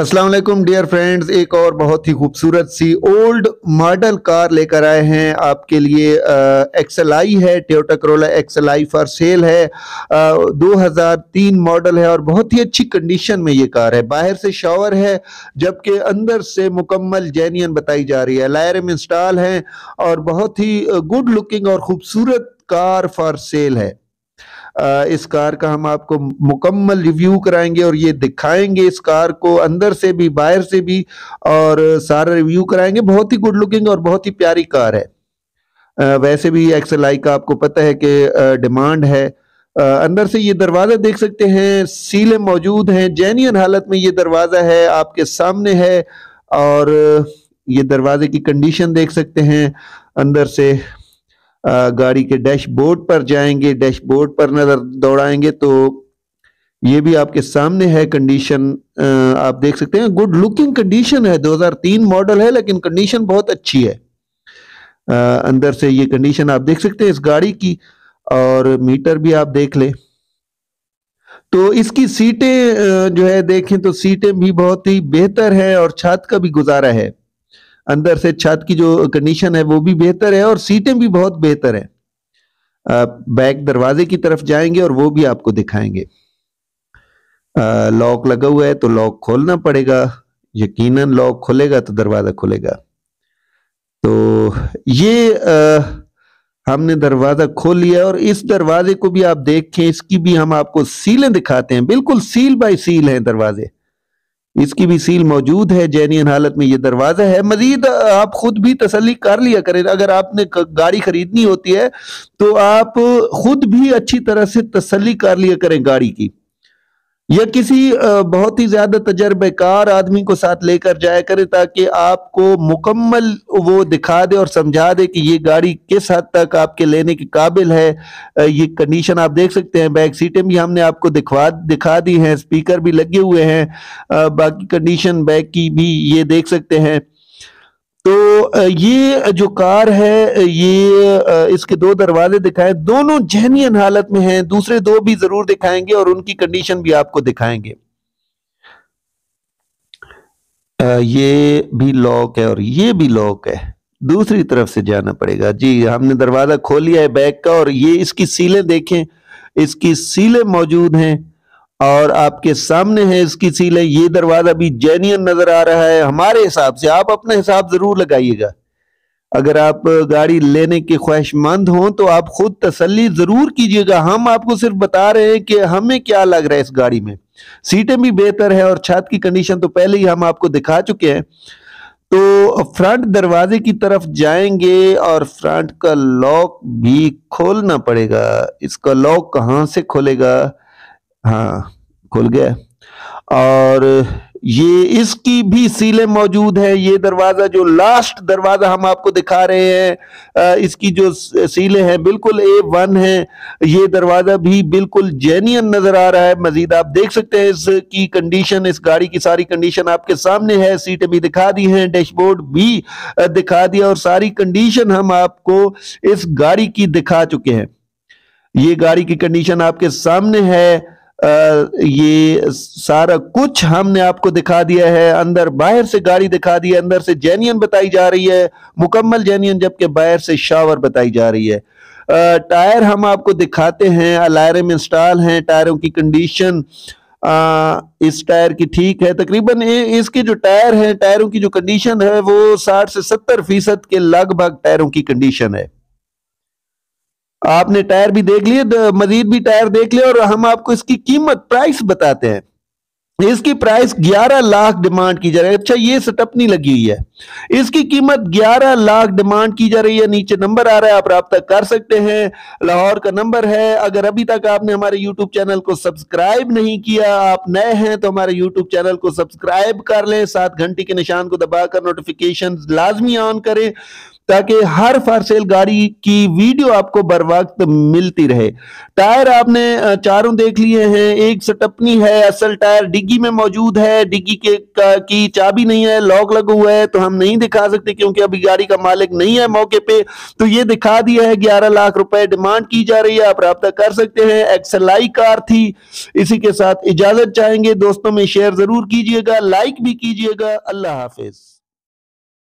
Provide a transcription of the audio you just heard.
अस्सलाम वालेकुम dear friends, एक और बहुत ही खूबसूरत सी ओल्ड मॉडल कार लेकर आए हैं आपके लिए। XLI है, Toyota Corolla XLI for sale है। 2003 मॉडल है और बहुत ही अच्छी कंडीशन में ये कार है। बाहर से शावर है जबकि अंदर से मुकम्मल जेन्युइन बताई जा रही है। अलायरम इंस्टॉल है और बहुत ही गुड लुकिंग और खूबसूरत कार फॉर सेल है। इस कार का हम आपको मुकम्मल रिव्यू कराएंगे और ये दिखाएंगे इस कार को अंदर से भी बाहर से भी, और सारा रिव्यू कराएंगे। बहुत ही गुड लुकिंग और बहुत ही प्यारी कार है। वैसे भी XLI का आपको पता है कि डिमांड है। अंदर से ये दरवाज़ा देख सकते हैं, सीलें मौजूद हैं। जेन्युइन हालत में ये दरवाज़ा है, आपके सामने है। और ये दरवाजे की कंडीशन देख सकते हैं। अंदर से गाड़ी के डैशबोर्ड पर जाएंगे, डैशबोर्ड पर नज़र दौड़ाएंगे तो ये भी आपके सामने है। कंडीशन आप देख सकते हैं, गुड लुकिंग कंडीशन है। 2003 मॉडल है लेकिन कंडीशन बहुत अच्छी है। अंदर से ये कंडीशन आप देख सकते हैं इस गाड़ी की, और मीटर भी आप देख ले। तो इसकी सीटें जो है देखें तो सीटें भी बहुत ही बेहतर है और छत का भी गुजारा है। अंदर से छत की जो कंडीशन है वो भी बेहतर है और सीटें भी बहुत बेहतर है। बैक दरवाजे की तरफ जाएंगे और वो भी आपको दिखाएंगे। लॉक लगा हुआ है तो लॉक खोलना पड़ेगा, यकीनन लॉक खोलेगा तो दरवाजा खुलेगा। तो ये हमने दरवाजा खोल लिया और इस दरवाजे को भी आप देखें, इसकी भी हम आपको सीलें दिखाते हैं। बिल्कुल सील बाय सील है दरवाजे, इसकी भी सील मौजूद है। जेन्युइन हालत में ये दरवाज़ा है। मज़ीद आप ख़ुद भी तसल्ली कर लिया करें। अगर आपने गाड़ी ख़रीदनी होती है तो आप ख़ुद भी अच्छी तरह से तसल्ली कर लिया करें गाड़ी की, या किसी बहुत ही ज़्यादा तजर्बेकार आदमी को साथ लेकर जाया करें ताकि आपको मुकम्मल वो दिखा दे और समझा दे कि ये गाड़ी किस हद तक आपके लेने के काबिल है। ये कंडीशन आप देख सकते हैं। बैक सीटें भी हमने आपको दिखा दी हैं, स्पीकर भी लगे हुए हैं। बाकी कंडीशन बैक की भी ये देख सकते हैं। तो ये जो कार है, ये इसके दो दरवाजे दिखाए, दोनों जेन्युइन हालत में हैं। दूसरे दो भी जरूर दिखाएंगे और उनकी कंडीशन भी आपको दिखाएंगे। ये भी लॉक है और ये भी लॉक है, दूसरी तरफ से जाना पड़ेगा। जी, हमने दरवाजा खोल लिया है बैक का, और ये इसकी सीलें देखें, इसकी सीलें मौजूद हैं और आपके सामने है इसकी सीलें। ये दरवाज़ा भी जेन्युइन नज़र आ रहा है हमारे हिसाब से। आप अपने हिसाब ज़रूर लगाइएगा। अगर आप गाड़ी लेने के ख्वाहिशमंद हों तो आप ख़ुद तसल्ली ज़रूर कीजिएगा। हम आपको सिर्फ बता रहे हैं कि हमें क्या लग रहा है इस गाड़ी में। सीटें भी बेहतर है और छत की कंडीशन तो पहले ही हम आपको दिखा चुके हैं। तो फ्रंट दरवाजे की तरफ जाएंगे और फ्रंट का लॉक भी खोलना पड़ेगा। इसका लॉक कहाँ से खोलेगा? हाँ, खुल गया। और ये इसकी भी सीलें मौजूद है। ये दरवाज़ा जो लास्ट दरवाज़ा हम आपको दिखा रहे हैं, इसकी जो सीलें हैं बिल्कुल A1 है। ये दरवाज़ा भी बिल्कुल जेन्युइन नज़र आ रहा है। मज़ीद आप देख सकते हैं इसकी कंडीशन, इस गाड़ी की सारी कंडीशन आपके सामने है। सीटें भी दिखा दी हैं, डैशबोर्ड भी दिखा दिया, और सारी कंडीशन हम आपको इस गाड़ी की दिखा चुके हैं। ये गाड़ी की कंडीशन आपके सामने है। ये सारा कुछ हमने आपको दिखा दिया है। अंदर बाहर से गाड़ी दिखा दी है। अंदर से जेन्युइन बताई जा रही है, मुकम्मल जेन्युइन, जबकि बाहर से शावर बताई जा रही है। टायर हम आपको दिखाते हैं, अलायरम इंस्टॉल हैं। टायरों की कंडीशन इस टायर की ठीक है तकरीबन। इसके जो टायर हैं, टायरों की जो कंडीशन है वो 60 से 70% के लगभग टायरों की कंडीशन है। आपने टायर भी देख लिए, मजीद भी टायर देख लिए, और हम आपको इसकी कीमत प्राइस बताते हैं। इसकी प्राइस 11 लाख डिमांड की जा रही है। अच्छा, ये स्टपनी लगी हुई है। इसकी कीमत 11 लाख डिमांड की जा रही है। नीचे नंबर आ रहा है, आप रब्ता कर सकते हैं। लाहौर का नंबर है। अगर अभी तक आपने हमारे यूट्यूब चैनल को सब्सक्राइब नहीं किया, आप नए हैं तो हमारे यूट्यूब चैनल को सब्सक्राइब कर लें, साथ घंटी के निशान को दबाकर नोटिफिकेशन लाजमी ऑन करें ताकि हर फॉर सेल गाड़ी की वीडियो आपको बर वक्त मिलती रहे। टायर आपने चारों देख लिए हैं, एक स्टपनी है, असल टायर डिग्गी में मौजूद है, डिग्गी की चाबी नहीं है, लॉक लगा हुआ है तो हम नहीं दिखा सकते क्योंकि अभी गाड़ी का मालिक नहीं है मौके पे, तो ये दिखा दिया है। 11 लाख रुपए डिमांड की जा रही है, आप राब्ता कर सकते हैं। एक्सएलआई कार थी, इसी के साथ इजाजत चाहेंगे। दोस्तों में शेयर जरूर कीजिएगा, लाइक भी कीजिएगा। अल्लाह हाफिज।